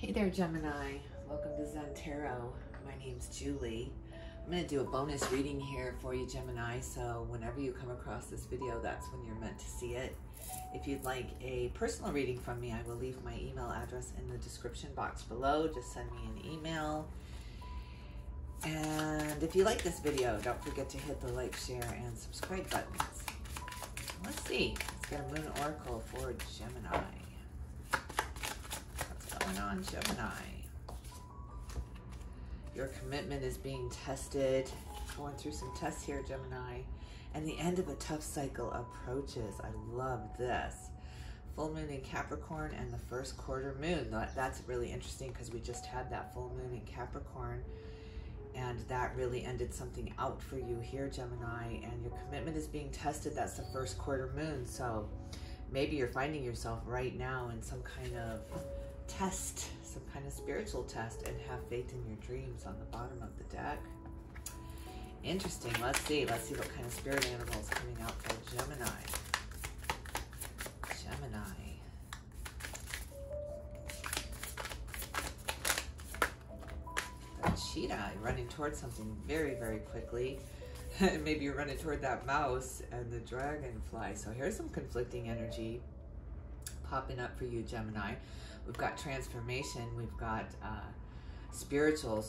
Hey there, Gemini. Welcome to Zen Tarot. My name's Julie. I'm going to do a bonus reading here for you, Gemini, so whenever you come across this video, that's when you're meant to see it. If you'd like a personal reading from me, I will leave my email address in the description box below. Just send me an email. And if you like this video, don't forget to hit the like, share, and subscribe buttons. Let's see. Let's get a Moon Oracle for Gemini. On Gemini, your commitment is being tested. Going through some tests here, Gemini, and the end of a tough cycle approaches. I love this full moon in Capricorn and the first quarter moon. That's really interesting because we just had that full moon in Capricorn, and that really ended something out for you here, Gemini, and your commitment is being tested. That's the first quarter moon, so maybe you're finding yourself right now in some kind of test, some kind of spiritual test, and have faith in your dreams on the bottom of the deck. Interesting. Let's see what kind of spirit animal is coming out for Gemini. That cheetah, running towards something very, very quickly. Maybe you're running toward that mouse and the dragonfly. So here's some conflicting energy popping up for you, Gemini. We've got transformation, we've got spiritual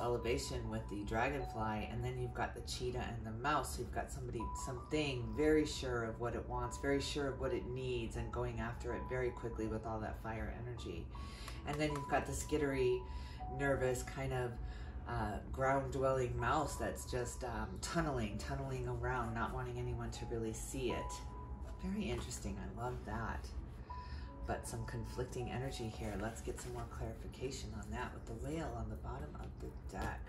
elevation with the dragonfly, and then you've got the cheetah and the mouse. So you've got something very sure of what it wants, very sure of what it needs, and going after it very quickly with all that fire energy. And then you've got the skittery, nervous, kind of ground-dwelling mouse that's just tunneling around, not wanting anyone to really see it. Very interesting. I love that. But some conflicting energy here. Let's get some more clarification on that with the whale on the bottom of the deck.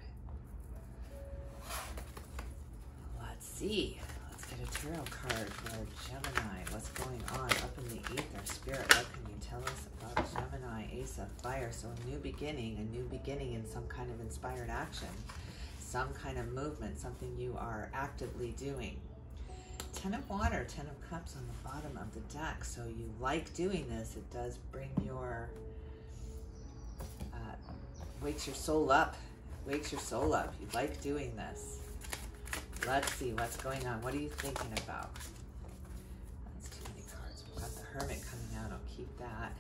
Let's see. Let's get a tarot card for Gemini. What's going on up in the ether? Spirit, what can you tell us about Gemini? Ace of Fire. So a new beginning in some kind of inspired action, some kind of movement, something you are actively doing. Ten of Water, Ten of Cups on the bottom of the deck. So you like doing this. It does bring your, wakes your soul up. You like doing this. Let's see what's going on. What are you thinking about? That's too many cards. We've got the Hermit coming out. I'll keep that.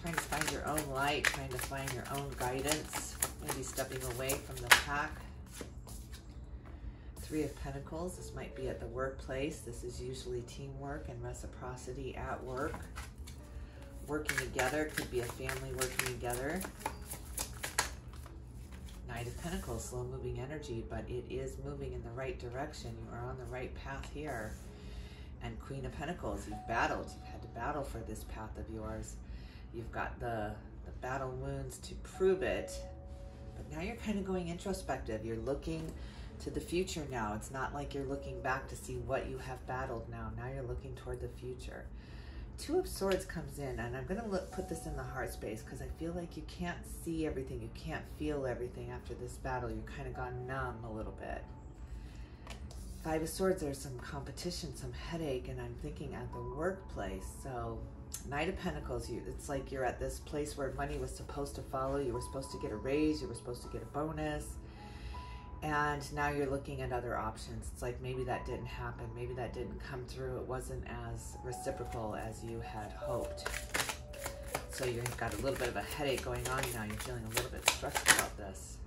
Trying to find your own light, trying to find your own guidance. Maybe stepping away from the pack. Three of Pentacles. This might be at the workplace. This is usually teamwork and reciprocity at work. Working together. Could be a family working together. Knight of Pentacles. Slow moving energy, but it is moving in the right direction. You are on the right path here. And Queen of Pentacles. You've battled. You've had to battle for this path of yours. You've got the battle wounds to prove it. But now you're kind of going introspective. You're looking to the future now. It's not like you're looking back to see what you have battled now. Now you're looking toward the future. Two of Swords comes in, and I'm going to put this in the heart space because I feel like you can't see everything. You can't feel everything after this battle. You've kind of gone numb a little bit. Five of Swords, there's some competition, some headache, and I'm thinking at the workplace. So Knight of Pentacles, it's like you're at this place where money was supposed to follow. You were supposed to get a raise. You were supposed to get a bonus. And now you're looking at other options. It's like maybe that didn't happen. Maybe that didn't come through. It wasn't as reciprocal as you had hoped. So you've got a little bit of a headache going on now. You're feeling a little bit stressed about this.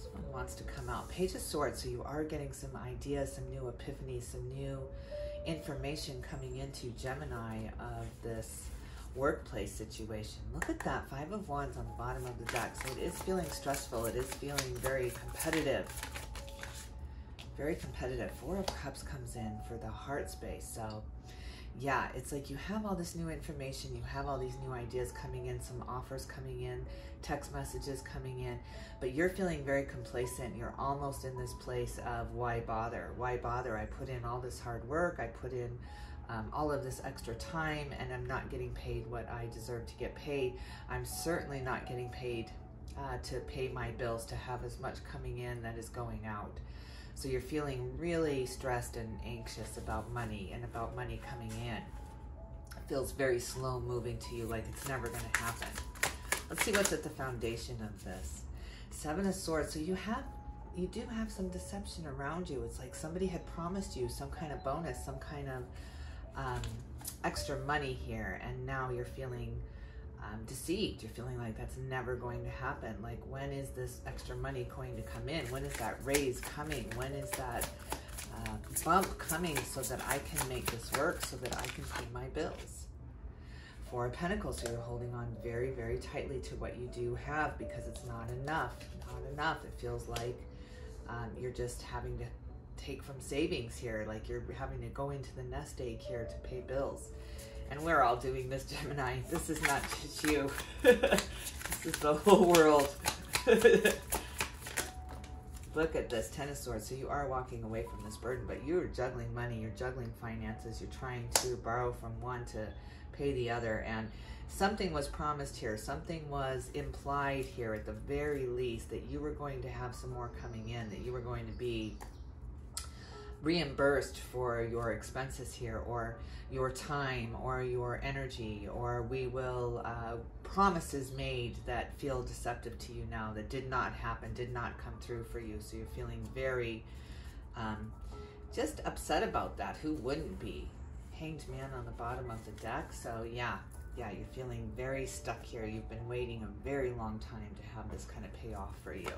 Someone wants to come out. Page of Swords. So you are getting some ideas, some new epiphanies, some new information coming into Gemini of this workplace situation. Look at that. Five of Wands on the bottom of the deck. So it is feeling stressful. It is feeling very competitive. Very competitive. Four of Cups comes in for the heart space. So yeah, it's like you have all this new information. You have all these new ideas coming in, some offers coming in, text messages coming in, but you're feeling very complacent. You're almost in this place of why bother? Why bother? I put in all this hard work. I put in all of this extra time, and I'm not getting paid what I deserve to get paid. I'm certainly not getting paid to pay my bills, to have as much coming in that is going out. So you're feeling really stressed and anxious about money and about money coming in. feels very slow moving to you, like it's never going to happen. Let's see what's at the foundation of this. Seven of Swords. So you do have some deception around you. It's like somebody had promised you some kind of bonus, some kind of extra money here, and now you're feeling deceived. You're feeling like that's never going to happen. Like, when is this extra money going to come in? When is that raise coming? When is that bump coming so that I can make this work, so that I can pay my bills? Four of Pentacles. So you're holding on very, very tightly to what you do have because it's not enough. Not enough. It feels like you're just having to take from savings here, like you're having to go into the nest egg here to pay bills. And we're all doing this, Gemini. This is not just you. This is the whole world. Look at this, Ten of Swords. So you are walking away from this burden, but you're juggling money, you're juggling finances, you're trying to borrow from one to pay the other, and something was promised here, something was implied here at the very least, that you were going to have some more coming in, that you were going to be reimbursed for your expenses here, or your time, or your energy, or we will promises made that feel deceptive to you now, that did not happen, did not come through for you. So you're feeling very just upset about that. Who wouldn't be? Hanged Man on the bottom of the deck. So yeah, you're feeling very stuck here. You've been waiting a very long time to have this kind of payoff for you.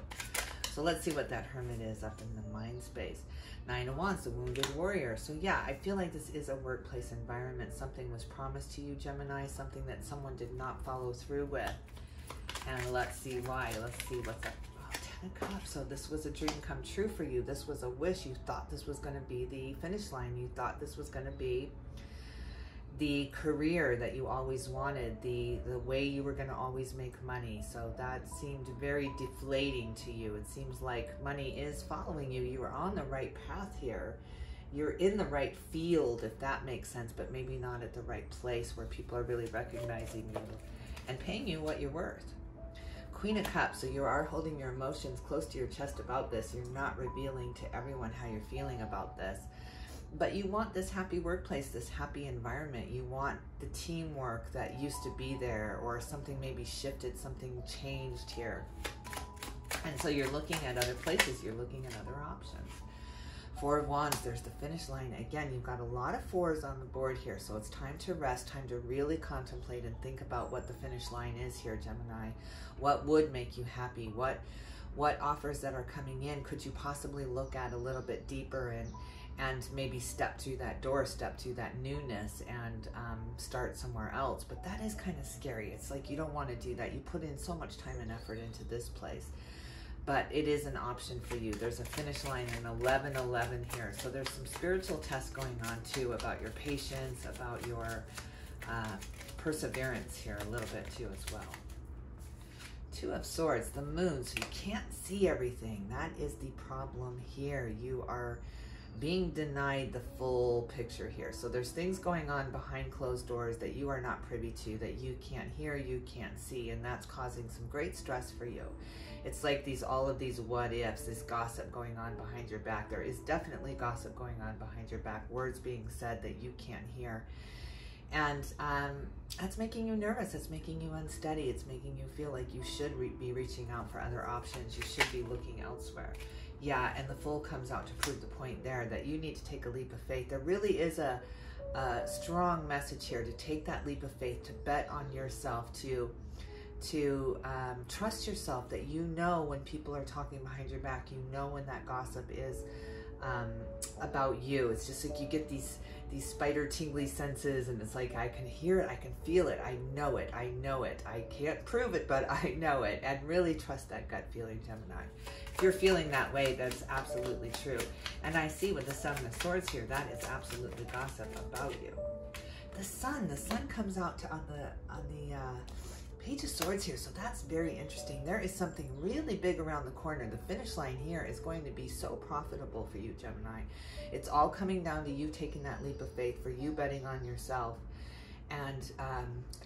So let's see what that Hermit is up in the mind space. Nine of Wands, the Wounded Warrior. So yeah, I feel like this is a workplace environment. Something was promised to you, Gemini, something that someone did not follow through with. And let's see why. Let's see what's up. Oh, Ten of Cups. So this was a dream come true for you. This was a wish. You thought this was going to be the finish line. You thought this was going to be the career that you always wanted, the way you were going to always make money. So that seemed very deflating to you. It seems like money is following you. You are on the right path here. You're in the right field, if that makes sense, but maybe not at the right place where people are really recognizing you and paying you what you're worth. Queen of Cups. So you are holding your emotions close to your chest about this. You're not revealing to everyone how you're feeling about this. But you want this happy workplace, this happy environment. You want the teamwork that used to be there, or something maybe shifted, something changed here. And so you're looking at other places. You're looking at other options. Four of Wands, there's the finish line. Again, you've got a lot of fours on the board here, so it's time to rest, time to really contemplate and think about what the finish line is here, Gemini. What would make you happy? What offers that are coming in could you possibly look at a little bit deeper and maybe step through that door, step through that newness, and start somewhere else? But that is kind of scary. It's like you don't want to do that. You put in so much time and effort into this place, but it is an option for you. There's a finish line in 11:11 here. So there's some spiritual tests going on too, about your patience, about your perseverance here a little bit too as well. Two of Swords, the Moon. So you can't see everything. That is the problem here. You are being denied the full picture here. So there's things going on behind closed doors that you are not privy to, that you can't hear, you can't see, and that's causing some great stress for you. It's like all of these what ifs, this gossip going on behind your back. There is definitely gossip going on behind your back, words being said that you can't hear. And that's making you nervous. It's making you unsteady. It's making you feel like you should be reaching out for other options. You should be looking elsewhere. Yeah, and the Fool comes out to prove the point there, that you need to take a leap of faith. There really is a strong message here to take that leap of faith, to bet on yourself, to trust yourself, that you know when people are talking behind your back, you know when that gossip is about you. It's just like you get these spider tingly senses, and it's like, I can hear it, I can feel it, I know it, I know it. I can't prove it, but I know it. And really trust that gut feeling, Gemini. If you're feeling that way, that's absolutely true. And I see with the Seven of Swords here, that is absolutely gossip about you. The sun comes out to on the Page of Swords here, so that's very interesting. There is something really big around the corner. The finish line here is going to be so profitable for you, Gemini. It's all coming down to you taking that leap of faith, for you betting on yourself and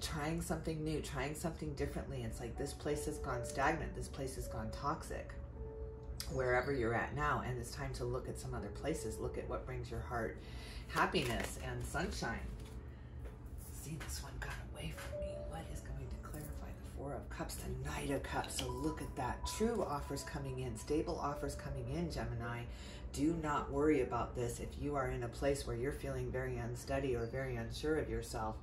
trying something new, trying something differently. It's like this place has gone stagnant. This place has gone toxic, wherever you're at now, and it's time to look at some other places. Look at what brings your heart happiness and sunshine. see, this one got away from me. What is going to clarify the Four of Cups, the Knight of Cups? So look at that. True offers coming in, stable offers coming in, Gemini. Do not worry about this. If you are in a place where you're feeling very unsteady or very unsure of yourself,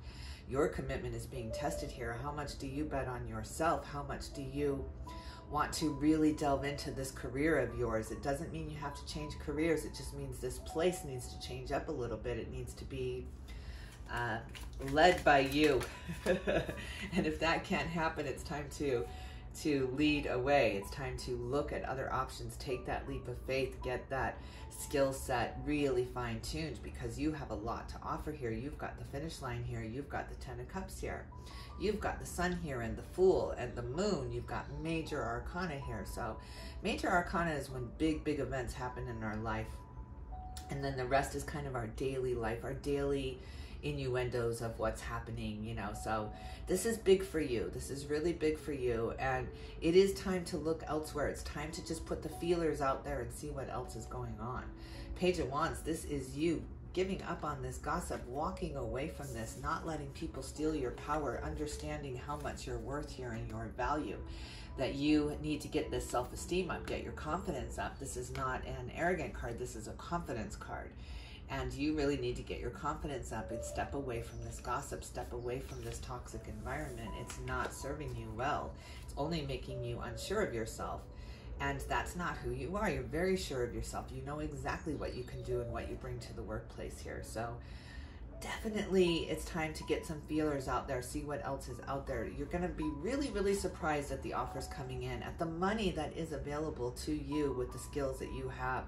your commitment is being tested here. How much do you bet on yourself? How much do you want to really delve into this career of yours? It doesn't mean you have to change careers. It just means this place needs to change up a little bit. It needs to be led by you. And if that can't happen, it's time to lead away. It's time to look at other options, take that leap of faith, get that skill set really fine-tuned, because you have a lot to offer here. You've got the finish line here. You've got the Ten of Cups here. You've got the Sun here and the Fool and the Moon. You've got Major Arcana here. So Major Arcana is when big events happen in our life, and then the rest is kind of our daily life, our daily innuendos of what's happening, you know. So this is big for you. This is really big for you, and it is time to look elsewhere. It's time to just put the feelers out there and see what else is going on. Page of Wands, this is you giving up on this gossip, walking away from this, not letting people steal your power, understanding how much you're worth here and your value, that you need to get this self-esteem up, get your confidence up. This is not an arrogant card. This is a confidence card. And you really need to get your confidence up and step away from this gossip, step away from this toxic environment. It's not serving you well. It's only making you unsure of yourself. And that's not who you are. You're very sure of yourself. You know exactly what you can do and what you bring to the workplace here. So definitely it's time to get some feelers out there, see what else is out there. You're going to be really surprised at the offers coming in, at the money that is available to you with the skills that you have.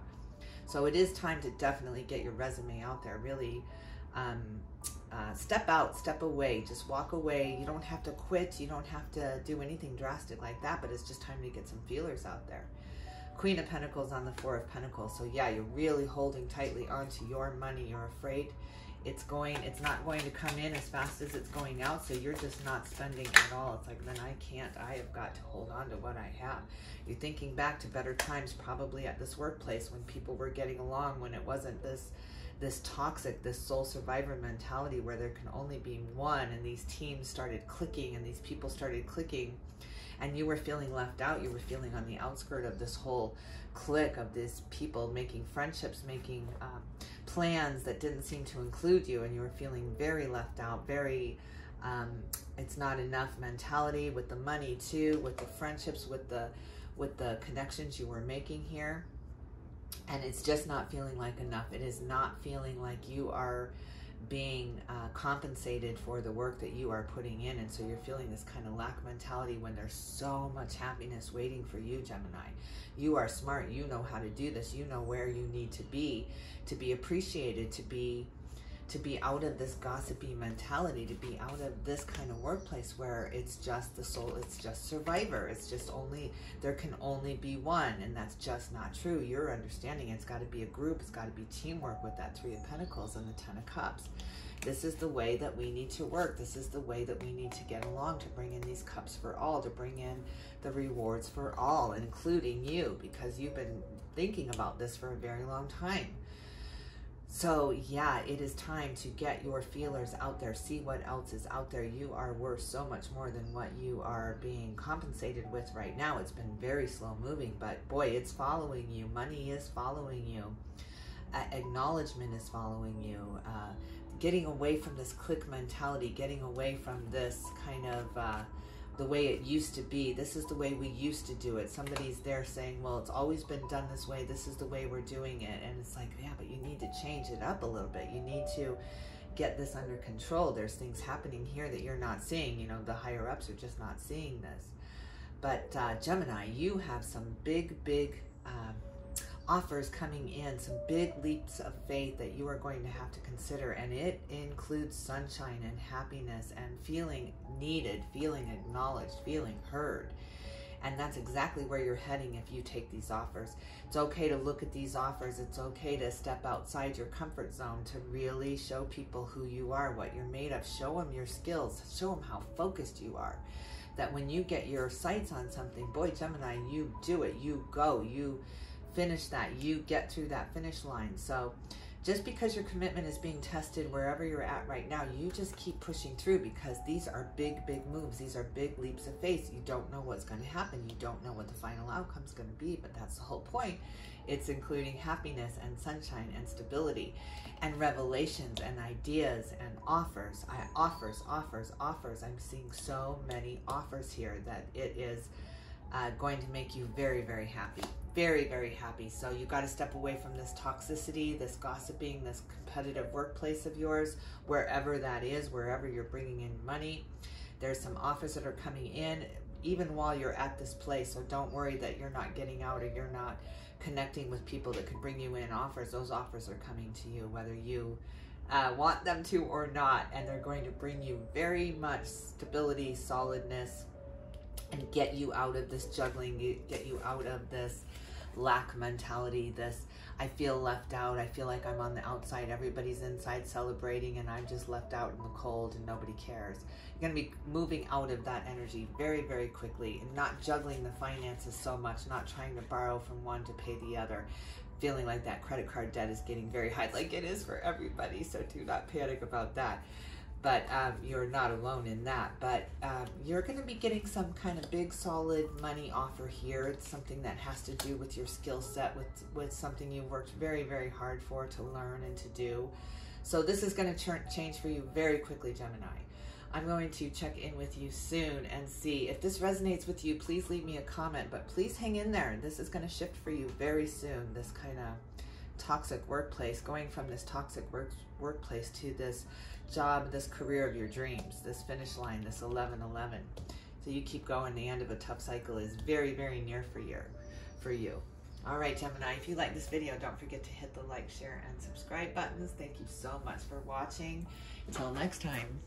So it is time to definitely get your resume out there, really step out, step away, just walk away. You don't have to quit. You don't have to do anything drastic like that, but it's just time to get some feelers out there. Queen of Pentacles on the Four of Pentacles. So yeah, you're really holding tightly onto your money. You're afraid it's not going to come in as fast as it's going out, so you're just not spending at all. It's like, then I have got to hold on to what I have. You're thinking back to better times, probably at this workplace when people were getting along, when it wasn't this toxic, this sole survivor mentality where there can only be one, and these teams started clicking and these people started clicking, and you were feeling left out. You were feeling on the outskirt of this whole clique of these people, making friendships, making plans that didn't seem to include you, and you were feeling very left out, very it's not enough mentality, with the money too, with the friendships, with the connections you were making here. And it's just not feeling like enough. It is not feeling like you are being compensated for the work that you are putting in, and so you're feeling this kind of lack mentality when there's so much happiness waiting for you, Gemini. You are smart. You know how to do this. You know where you need to be appreciated, to be out of this gossipy mentality, to be out of this kind of workplace where it's just the soul, it's just survivor, it's just only, there can only be one, and that's just not true. You're understanding it's got to be a group, it's got to be teamwork with that Three of Pentacles and the Ten of Cups. This is the way that we need to work. This is the way that we need to get along, to bring in these cups for all, to bring in the rewards for all, including you, because you've been thinking about this for a very long time. So yeah, it is time to get your feelers out there, see what else is out there. You are worth so much more than what you are being compensated with right now. It's been very slow moving, but boy, it's following you. Money is following you. Acknowledgement is following you. Getting away from this clique mentality, getting away from this kind of the way it used to be. This is the way we used to do it. Somebody's there saying, well, it's always been done this way. This is the way we're doing it. And it's like, yeah, but you need to change it up a little bit. You need to get this under control. There's things happening here that you're not seeing. You know, the higher ups are just not seeing this. But Gemini, you have some big offers coming in, some big leaps of faith that you are going to have to consider, and it includes sunshine and happiness and feeling needed, feeling acknowledged, feeling heard. And that's exactly where you're heading if you take these offers. It's okay to look at these offers. It's okay to step outside your comfort zone, to really show people who you are, what you're made of. Show them your skills. Show them how focused you are. That when you get your sights on something, boy, Gemini, you do it. You go. You finish that. You get through that finish line. So Just because your commitment is being tested wherever you're at right now, you just keep pushing through, because these are big, big moves. These are big leaps of faith. You don't know what's going to happen. You don't know what the final outcome is going to be, but that's the whole point. It's including happiness and sunshine and stability and revelations and ideas and offers. Offers. I'm seeing so many offers here that it is going to make you very, very happy. Very, very happy. So you got to step away from this toxicity, this gossiping, this competitive workplace of yours, wherever that is, wherever you're bringing in money. There's some offers that are coming in even while you're at this place. So don't worry that you're not getting out or you're not connecting with people that could bring you in offers. Those offers are coming to you, whether you want them to or not. And they're going to bring you very much stability, solidness, and get you out of this juggling, get you out of this lack mentality, this I feel left out, I feel like I'm on the outside, everybody's inside celebrating and I'm just left out in the cold and nobody cares. You're going to be moving out of that energy very, very quickly and not juggling the finances so much, not trying to borrow from one to pay the other, feeling like that credit card debt is getting very high, like it is for everybody, so do not panic about that. But you're not alone in that. But you're going to be getting some kind of big, solid money offer here. It's something that has to do with your skill set, with something you worked very, very hard for to learn and to do. So this is going to change for you very quickly, Gemini. I'm going to check in with you soon and see if this resonates with you. Please leave me a comment, but please hang in there. This is going to shift for you very soon, this kind of toxic workplace, going from this toxic workplace to this job, this career of your dreams, this finish line, this 11-11. So you keep going. The end of a tough cycle is very, very near for you. All right, Gemini, if you like this video, don't forget to hit the like, share, and subscribe buttons. Thank you so much for watching. Until next time.